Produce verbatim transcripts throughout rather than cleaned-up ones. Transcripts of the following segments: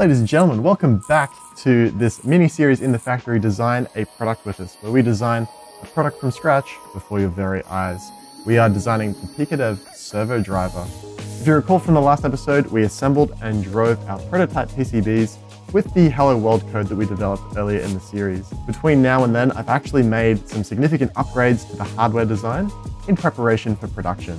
Ladies and gentlemen, welcome back to this mini-series in the factory, Design a Product With Us, where we design a product from scratch before your very eyes. We are designing the PiicoDev Servo Driver. If you recall from the last episode, we assembled and drove our prototype P C Bs with the Hello World code that we developed earlier in the series. Between now and then, I've actually made some significant upgrades to the hardware design in preparation for production.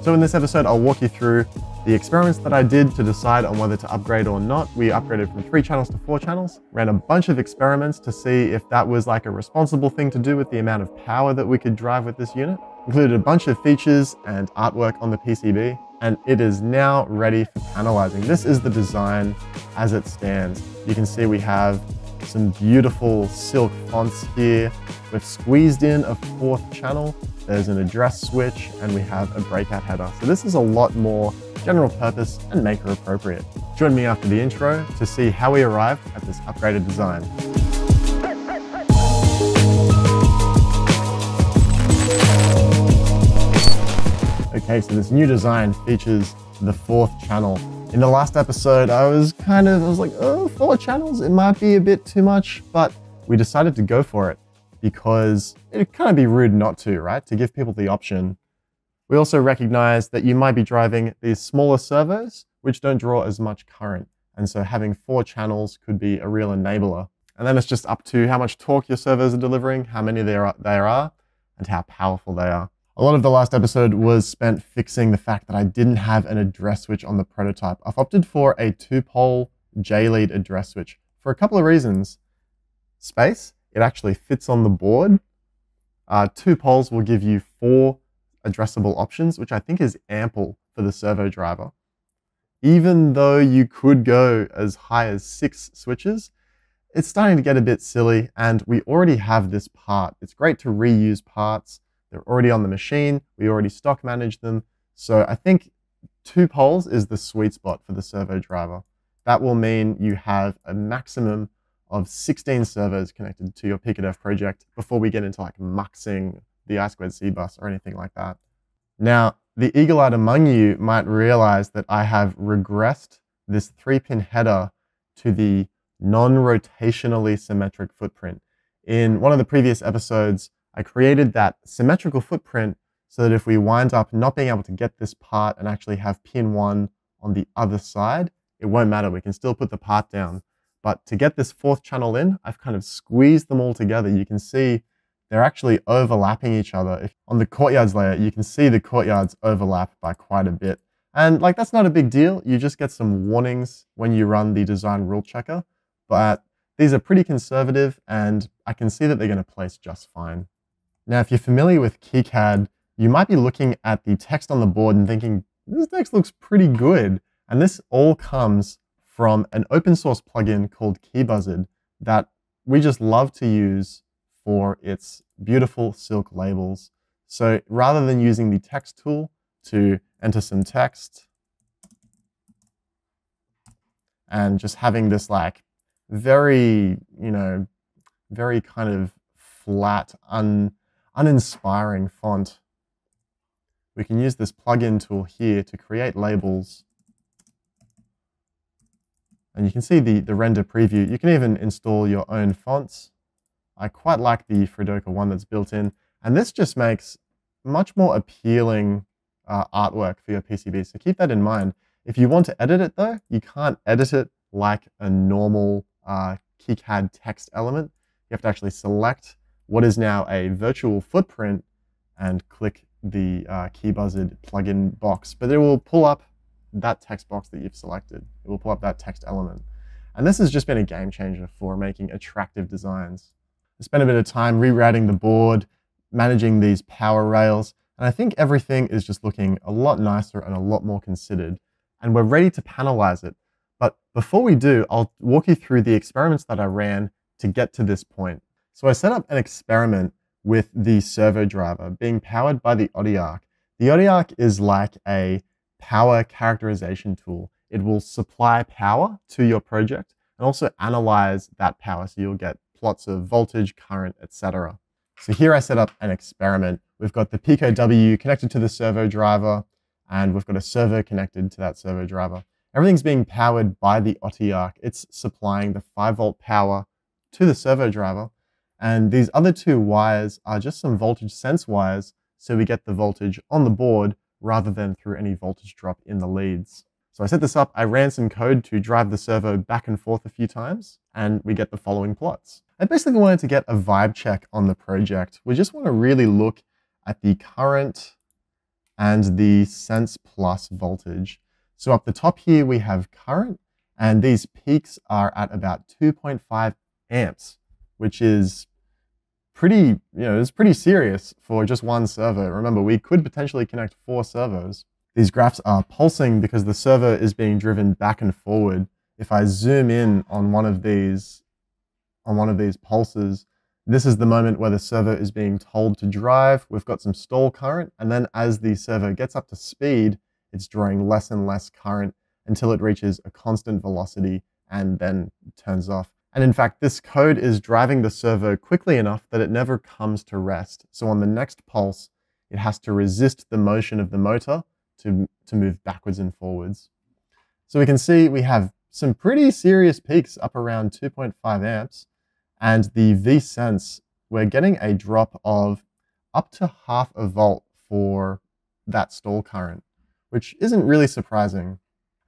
So in this episode, I'll walk you through the experiments that I did to decide on whether to upgrade or not. We upgraded from three channels to four channels, ran a bunch of experiments to see if that was like a responsible thing to do with the amount of power that we could drive with this unit, included a bunch of features and artwork on the P C B, and it is now ready for panelizing. This is the design as it stands. You can see we have some beautiful silk fonts here. We've squeezed in a fourth channel. There's an address switch and we have a breakout header. So this is a lot more general purpose and maker appropriate. Join me after the intro to see how we arrived at this upgraded design. Okay, so this new design features the fourth channel. In the last episode, I was kind of, I was like, oh, four channels, it might be a bit too much, but we decided to go for it because it'd kind of be rude not to, right? To give people the option. We also recognize that you might be driving these smaller servos, which don't draw as much current. And so having four channels could be a real enabler. And then it's just up to how much torque your servos are delivering, how many there are, there are, and how powerful they are. A lot of the last episode was spent fixing the fact that I didn't have an address switch on the prototype. I've opted for a two-pole J lead address switch for a couple of reasons. Space, it actually fits on the board. Uh, two poles will give you four addressable options, which I think is ample for the servo driver. Even though you could go as high as six switches, it's starting to get a bit silly, and we already have this part. It's great to reuse parts. They're already on the machine. We already stock manage them. So I think two poles is the sweet spot for the servo driver. That will mean you have a maximum of sixteen servos connected to your PiicoDev project before we get into like muxing the I squared C bus or anything like that. Now, the eagle-eyed among you might realize that I have regressed this three-pin header to the non-rotationally symmetric footprint. In one of the previous episodes, I created that symmetrical footprint so that if we wind up not being able to get this part and actually have pin one on the other side, it won't matter, we can still put the part down. But to get this fourth channel in, I've kind of squeezed them all together. You can see they're actually overlapping each other. If on the courtyards layer, you can see the courtyards overlap by quite a bit. And like, that's not a big deal. You just get some warnings when you run the design rule checker, but these are pretty conservative and I can see that they're gonna place just fine. Now, if you're familiar with KiCad, you might be looking at the text on the board and thinking, this text looks pretty good. And this all comes from an open source plugin called KiBuzzed that we just love to use for its beautiful silk labels. So rather than using the text tool to enter some text and just having this like very, you know, very kind of flat, un, uninspiring font, we can use this plugin tool here to create labels. And you can see the, the render preview. You can even install your own fonts. I quite like the Fredoka one that's built in. And this just makes much more appealing uh, artwork for your P C B. So keep that in mind. If you want to edit it though, you can't edit it like a normal uh, KiCad text element. You have to actually select what is now a virtual footprint and click the uh, KiBuzzed plugin box. But it will pull up that text box that you've selected. It will pull up that text element. And this has just been a game changer for making attractive designs. I spent a bit of time rerouting the board, managing these power rails, and I think everything is just looking a lot nicer and a lot more considered. And we're ready to panelize it. But before we do, I'll walk you through the experiments that I ran to get to this point. So I set up an experiment with the servo driver being powered by the OttyArc. The OttyArc is like a power characterization tool. It will supply power to your project and also analyze that power so you'll get plots of voltage, current, et cetera. So here I set up an experiment. We've got the Pico W connected to the servo driver and we've got a servo connected to that servo driver. Everything's being powered by the OttyArc. It's supplying the five volt power to the servo driver. And these other two wires are just some voltage sense wires, so we get the voltage on the board rather than through any voltage drop in the leads. So I set this up, I ran some code to drive the servo back and forth a few times, and we get the following plots. I basically wanted to get a vibe check on the project. We just want to really look at the current and the sense plus voltage. So up the top here, we have current, and these peaks are at about two point five amps, which is pretty, you know, it's pretty serious for just one servo. Remember, we could potentially connect four servos. These graphs are pulsing because the servo is being driven back and forward. If I zoom in on one of these, on one of these pulses, this is the moment where the servo is being told to drive. We've got some stall current, and then as the servo gets up to speed, it's drawing less and less current until it reaches a constant velocity and then turns off. And in fact, this code is driving the servo quickly enough that it never comes to rest. So on the next pulse, it has to resist the motion of the motor to, to move backwards and forwards. So we can see we have some pretty serious peaks up around two point five amps, and the V-sense, we're getting a drop of up to half a volt for that stall current, which isn't really surprising.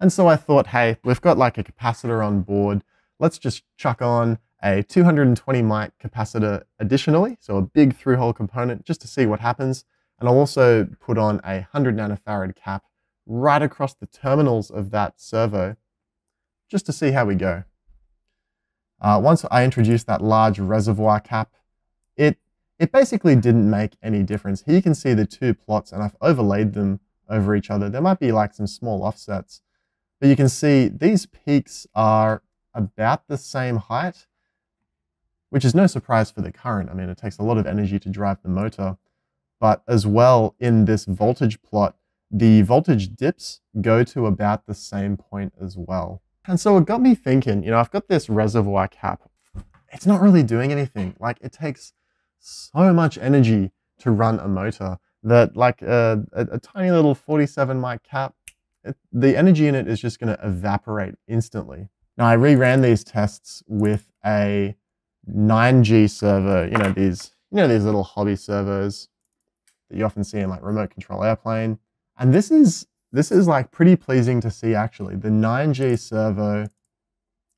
And so I thought, hey, we've got like a capacitor on board. Let's just chuck on a two hundred twenty mic capacitor additionally, so a big through-hole component, just to see what happens. And I'll also put on a one hundred nanofarad cap right across the terminals of that servo, just to see how we go. Uh, once I introduced that large reservoir cap, it, it basically didn't make any difference. Here you can see the two plots, and I've overlaid them over each other. There might be like some small offsets, but you can see these peaks are about the same height, which is no surprise for the current. I mean, it takes a lot of energy to drive the motor, but as well in this voltage plot, the voltage dips go to about the same point as well. And so it got me thinking, you know, I've got this reservoir cap. It's not really doing anything. Like, it takes so much energy to run a motor that like a, a, a tiny little forty-seven mic cap, it, the energy in it is just gonna evaporate instantly. Now, I re-ran these tests with a nine G servo, you know, these, you know, these little hobby servos that you often see in like remote control airplane. And this is, this is like pretty pleasing to see actually. The nine G servo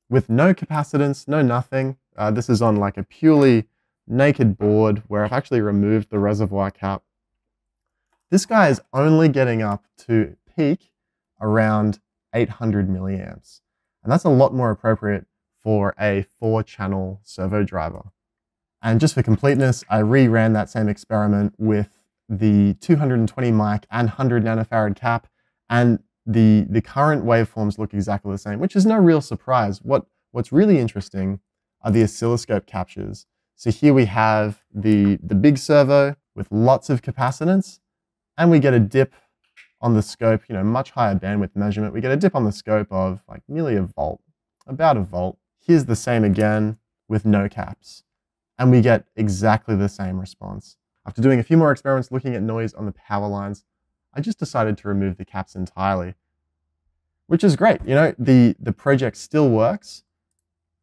with no capacitance, no nothing. Uh, this is on like a purely naked board where I've actually removed the reservoir cap. This guy is only getting up to peak around eight hundred milliamps. And that's a lot more appropriate for a four channel servo driver. And just for completeness, I re-ran that same experiment with the two hundred twenty mic and one hundred nanofarad cap, and the, the current waveforms look exactly the same, which is no real surprise. What, what's really interesting are the oscilloscope captures. So here we have the, the big servo with lots of capacitance, and we get a dip on the scope, you know, much higher bandwidth measurement. We get a dip on the scope of like nearly a volt, about a volt. Here's the same again with no caps, and we get exactly the same response. After doing a few more experiments looking at noise on the power lines, I just decided to remove the caps entirely, which is great. You know, the, the project still works,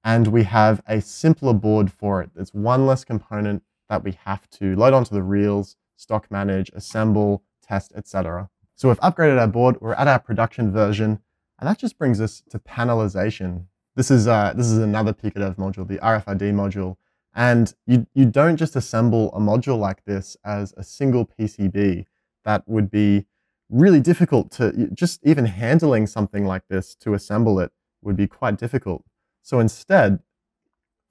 and we have a simpler board for it. It's one less component that we have to load onto the reels, stock manage, assemble, test, et cetera. So we've upgraded our board, we're at our production version, and that just brings us to panelization. This is, uh, this is another PiicoDev module, the R F I D module, and you, you don't just assemble a module like this as a single P C B. That would be really difficult to, just even handling something like this to assemble it would be quite difficult. So instead,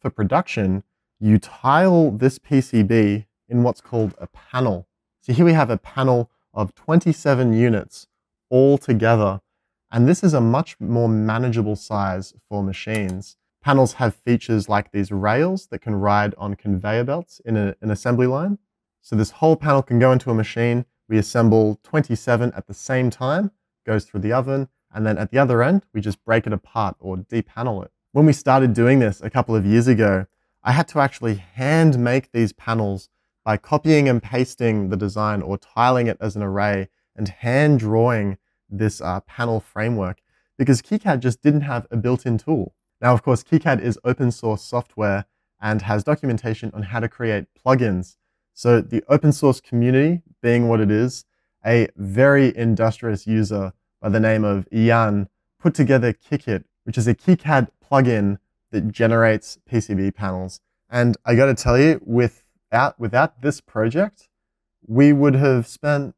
for production, you tile this P C B in what's called a panel. So here we have a panel of twenty-seven units all together. And this is a much more manageable size for machines. Panels have features like these rails that can ride on conveyor belts in a, an assembly line. So this whole panel can go into a machine. We assemble twenty-seven at the same time, goes through the oven, and then at the other end, we just break it apart or depanel it. When we started doing this a couple of years ago, I had to actually hand make these panels by copying and pasting the design or tiling it as an array and hand drawing this uh, panel framework. because KiCad just didn't have a built-in tool. Now, of course, KiCad is open source software and has documentation on how to create plugins. So the open source community, being what it is, a very industrious user by the name of Ian put together KiKit, which is a KiCad plugin that generates P C B panels. And I gotta tell you, without, without this project, we would have spent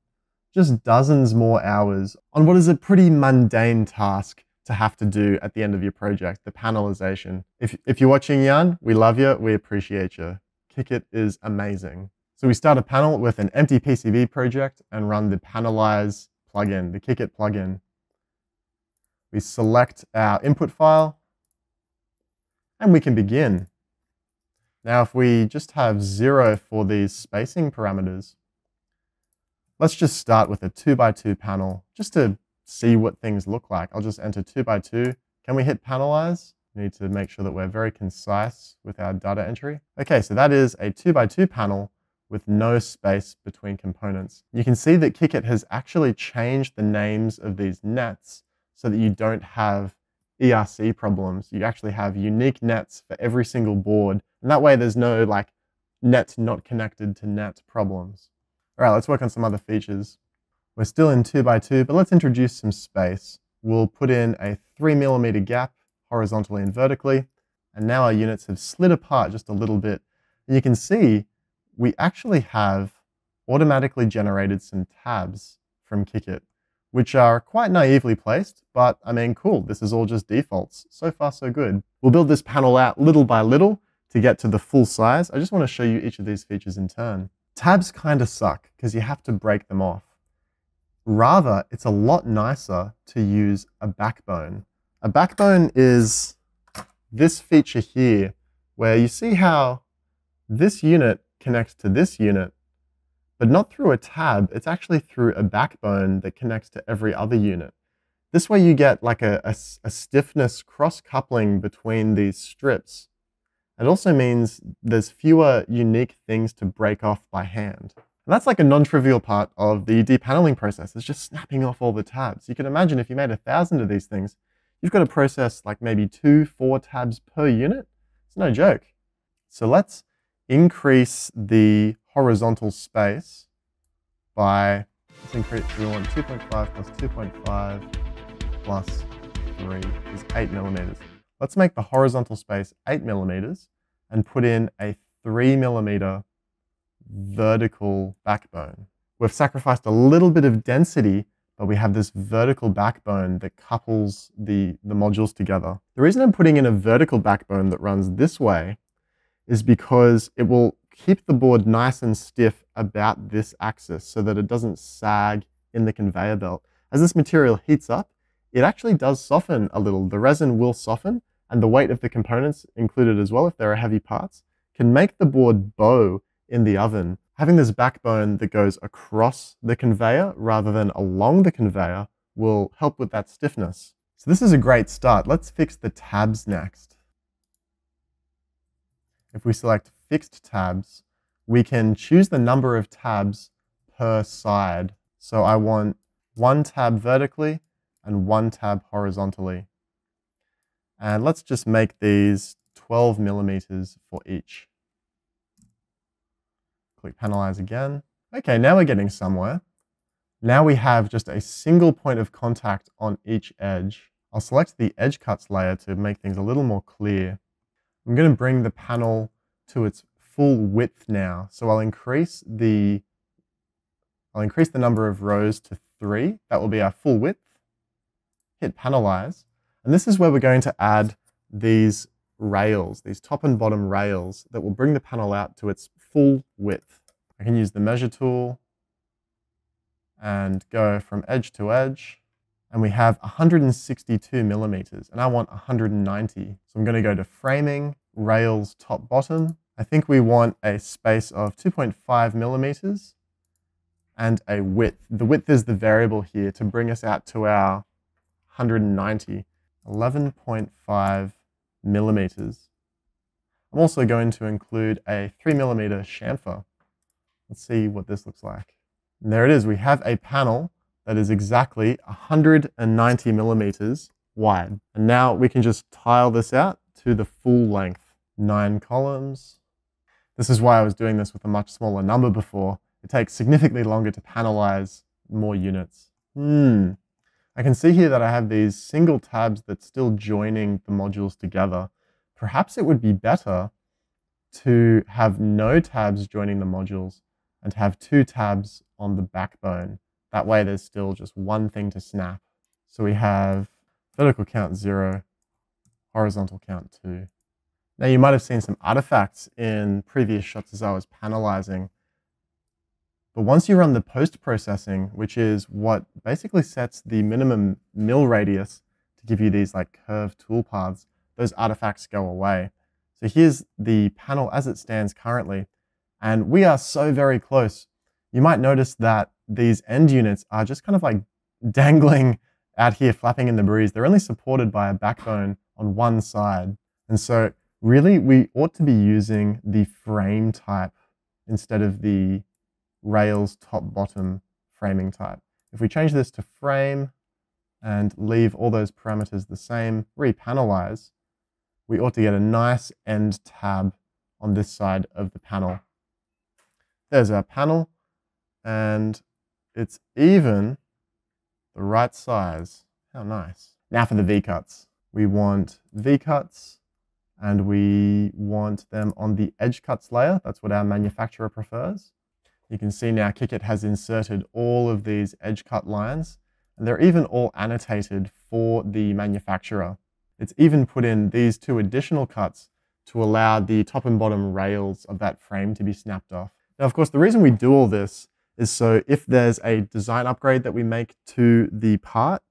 just dozens more hours on what is a pretty mundane task to have to do at the end of your project, the panelization. If, if you're watching, Jan, we love you, we appreciate you. KiKit is amazing. So we start a panel with an empty P C B project and run the panelize plugin, the KiKit plugin. We select our input file and we can begin. Now, if we just have zero for these spacing parameters, let's just start with a two by two panel just to see what things look like. I'll just enter two by two. Can we hit panelize? We need to make sure that we're very concise with our data entry. Okay, so that is a two by two panel with no space between components. You can see that KiKit has actually changed the names of these nets so that you don't have E R C problems. You actually have unique nets for every single board. And that way there's no like net not connected to net problems. All right, let's work on some other features. We're still in two by two, but let's introduce some space. We'll put in a three millimeter gap horizontally and vertically. And now our units have slid apart just a little bit. And you can see we actually have automatically generated some tabs from KiKit, which are quite naively placed, but I mean, cool, this is all just defaults. So far, so good. We'll build this panel out little by little to get to the full size. I just want to show you each of these features in turn. Tabs kind of suck because you have to break them off. Rather, it's a lot nicer to use a backbone. A backbone is this feature here, where you see how this unit connects to this unit, but not through a tab, it's actually through a backbone that connects to every other unit. This way you get like a, a, a stiffness cross-coupling between these strips. It also means there's fewer unique things to break off by hand. And that's like a non-trivial part of the depaneling process. It's just snapping off all the tabs. You can imagine if you made a thousand of these things, you've got to process like maybe two, four tabs per unit. It's no joke. So let's increase the horizontal space by, let's increase, we want two point five plus two point five plus three is eight millimeters. Let's make the horizontal space eight millimeters and put in a three millimeter vertical backbone. We've sacrificed a little bit of density, but we have this vertical backbone that couples the, the modules together. The reason I'm putting in a vertical backbone that runs this way is because it will keep the board nice and stiff about this axis so that it doesn't sag in the conveyor belt. As this material heats up, it actually does soften a little. The resin will soften, and the weight of the components included as well, if there are heavy parts, can make the board bow in the oven. Having this backbone that goes across the conveyor rather than along the conveyor will help with that stiffness. So this is a great start. Let's fix the tabs next. If we select fixed tabs, we can choose the number of tabs per side. So I want one tab vertically and one tab horizontally. And let's just make these twelve millimeters for each. Click panelize again. Okay, now we're getting somewhere. Now we have just a single point of contact on each edge. I'll select the edge cuts layer to make things a little more clear. I'm going to bring the panel to its full width now. So I'll increase the, I'll increase the number of rows to three. That will be our full width. Hit panelize. And this is where we're going to add these rails, these top and bottom rails that will bring the panel out to its full width. I can use the measure tool and go from edge to edge. And we have one hundred sixty-two millimeters, and I want one hundred ninety. So I'm going to go to framing, rails, top, bottom. I think we want a space of two point five millimeters and a width. The width is the variable here to bring us out to our one hundred ninety, eleven point five millimeters. I'm also going to include a three millimeter chamfer. Let's see what this looks like. And there it is. We have a panel that is exactly one hundred ninety millimeters wide. And now we can just tile this out to the full length, nine columns. This is why I was doing this with a much smaller number before. It takes significantly longer to panelize more units. Hmm. I can see here that I have these single tabs that's still joining the modules together. Perhaps it would be better to have no tabs joining the modules and have two tabs on the backbone. That way there's still just one thing to snap. So we have vertical count zero, horizontal count two. Now you might have seen some artifacts in previous shots as I was panelizing, but once you run the post-processing, which is what basically sets the minimum mill radius to give you these like curved toolpaths, those artifacts go away. So here's the panel as it stands currently, and we are so very close. You might notice that these end units are just kind of like dangling out here, flapping in the breeze. They're only supported by a backbone on one side. And so really we ought to be using the frame type instead of the Rails top bottom framing type. If we change this to frame and leave all those parameters the same, repanelize, we ought to get a nice end tab on this side of the panel. There's our panel, and it's even the right size. How nice. Now for the V-cuts. We want V-cuts, and we want them on the edge cuts layer. That's what our manufacturer prefers. You can see now KiKit has inserted all of these edge cut lines, and they're even all annotated for the manufacturer. It's even put in these two additional cuts to allow the top and bottom rails of that frame to be snapped off. Now, of course, the reason we do all this is so if there's a design upgrade that we make to the part,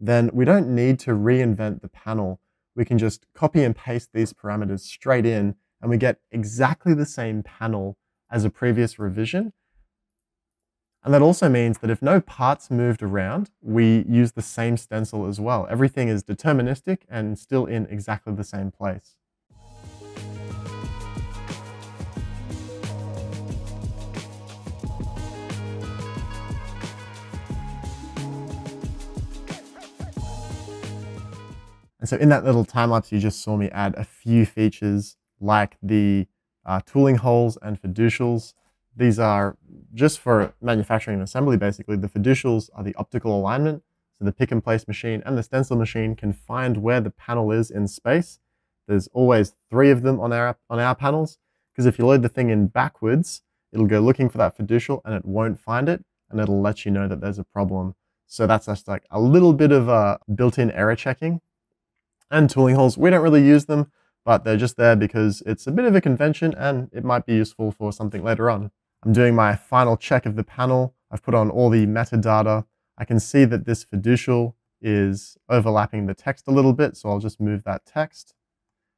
then we don't need to reinvent the panel. We can just copy and paste these parameters straight in, and we get exactly the same panel as a previous revision. And that also means that if no parts moved around, we use the same stencil as well. Everything is deterministic and still in exactly the same place. And so in that little time lapse, you just saw me add a few features like the uh, tooling holes and fiducials. These are just for manufacturing and assembly, basically. The fiducials are the optical alignment, so the pick and place machine and the stencil machine can find where the panel is in space. There's always three of them on our, on our panels, because if you load the thing in backwards, it'll go looking for that fiducial and it won't find it, and it'll let you know that there's a problem. So that's just like a little bit of a built-in error checking. And tooling holes, we don't really use them, but they're just there because it's a bit of a convention and it might be useful for something later on. I'm doing my final check of the panel. I've put on all the metadata. I can see that this fiducial is overlapping the text a little bit, so I'll just move that text.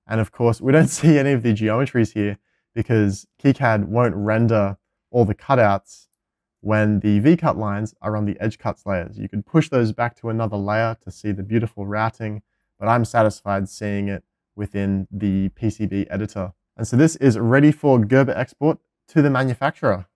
And of course, we don't see any of the geometries here because KiCad won't render all the cutouts when the V-cut lines are on the edge cuts layers. You could push those back to another layer to see the beautiful routing, but I'm satisfied seeing it within the P C B editor. And so this is ready for Gerber export to the manufacturer.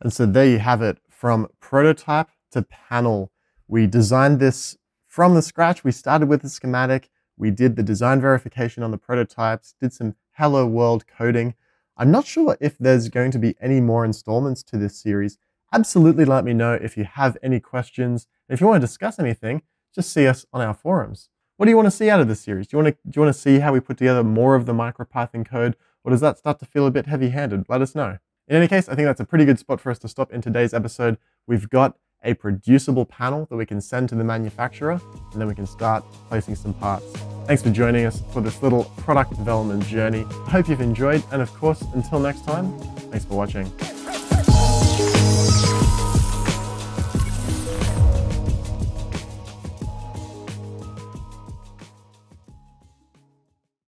And so there you have it, from prototype to panel. We designed this from the scratch. We started with the schematic. We did the design verification on the prototypes, did some Hello World coding. I'm not sure if there's going to be any more installments to this series. Absolutely let me know if you have any questions. If you want to discuss anything, just see us on our forums. What do you want to see out of this series? Do you want to, do you want to see how we put together more of the MicroPython code? Or does that start to feel a bit heavy-handed? Let us know. In any case, I think that's a pretty good spot for us to stop in today's episode. We've got a producible panel that we can send to the manufacturer, and then we can start placing some parts. Thanks for joining us for this little product development journey. I hope you've enjoyed, and of course, until next time, thanks for watching.